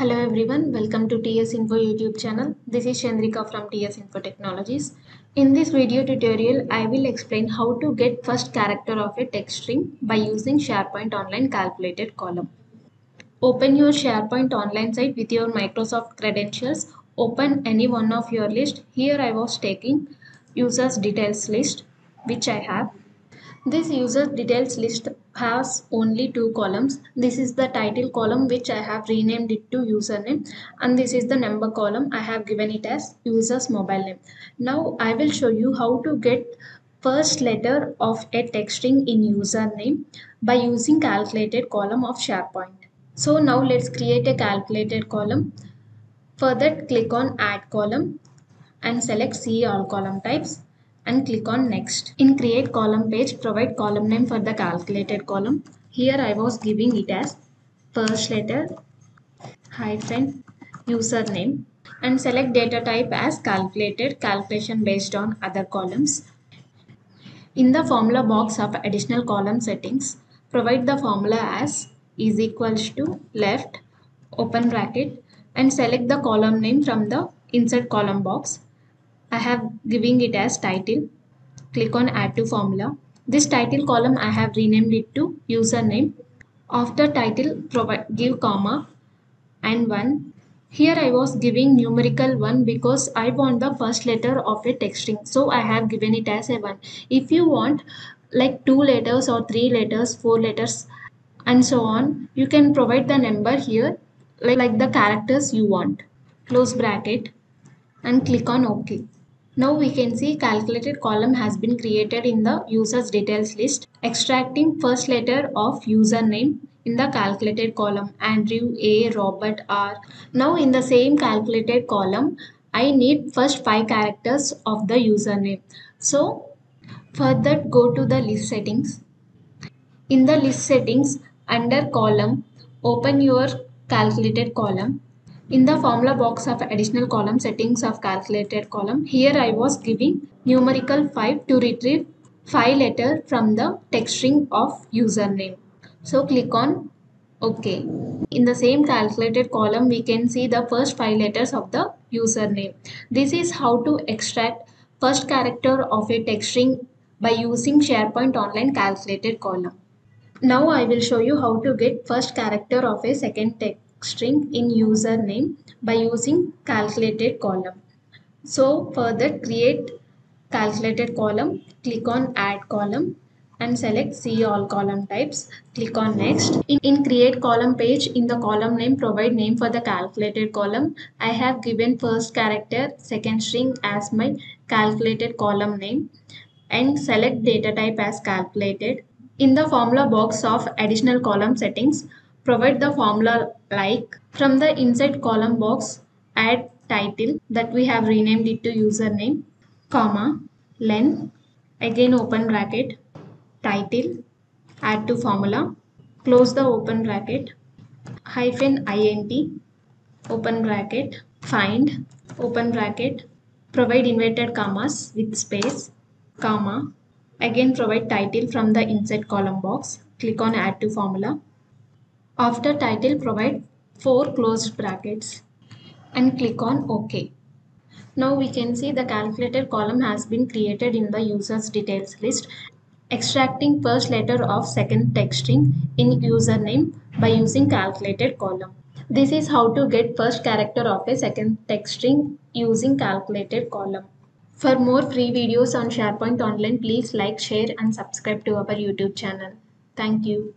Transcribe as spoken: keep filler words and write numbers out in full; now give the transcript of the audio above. Hello everyone, welcome to T S Info YouTube channel. This is Chandrika from T S Info Technologies. In this video tutorial, I will explain how to get first character of a text string by using SharePoint Online Calculated Column. Open your SharePoint Online site with your Microsoft credentials. Open any one of your list. Here I was taking users details list, which I have. This user details list has only two columns. This is the title column, which I have renamed it to username, and this is the number column. I have given it as user's mobile name. Now I will show you how to get first letter of a text string in username by using calculated column of SharePoint. So now let's create a calculated column. For that, click on add column and select see all column types and click on next. In create column page, provide column name for the calculated column. Here I was giving it as first letter hyphen username and select data type as calculated, calculation based on other columns. In the formula box of additional column settings, provide the formula as is equals to left open bracket and select the column name from the insert column box. I have giving it as title. Click on add to formula. This title column I have renamed it to username. After title, provide, give comma and one. Here I was giving numerical one because I want the first letter of a text string. So I have given it as a one. If you want like two letters or three letters, four letters and so on, you can provide the number here like, like the characters you want. Close bracket and click on OK. Now we can see calculated column has been created in the users details list, extracting first letter of username in the calculated column Andrew, A, Robert, R. Now in the same calculated column, I need first five characters of the username. So for that, go to the list settings. In the list settings, under column, open your calculated column. In the formula box of additional column settings of calculated column, here I was giving numerical five to retrieve five letter from the text string of username. So click on OK. In the same calculated column, we can see the first five letters of the username. This is how to extract first character of a text string by using SharePoint Online Calculated Column. Now I will show you how to get first character of a second text string in username by using calculated column. So for that, create calculated column, click on add column and select see all column types, click on next. In, in create column page, in the column name, provide name for the calculated column. I have given first character, second string as my calculated column name and select data type as calculated. In the formula box of additional column settings, provide the formula like from the insert column box, add title that we have renamed it to username, comma, len, again open bracket, title, add to formula, close the open bracket, hyphen int, open bracket, find, open bracket, provide inverted commas with space, comma, again provide title from the insert column box, click on add to formula. After title, provide four closed brackets and click on OK. Now we can see the calculated column has been created in the users details list, extracting first letter of second text string in username by using calculated column. This is how to get first character of a second text string using calculated column. For more free videos on SharePoint Online, please like, share and subscribe to our YouTube channel. Thank you.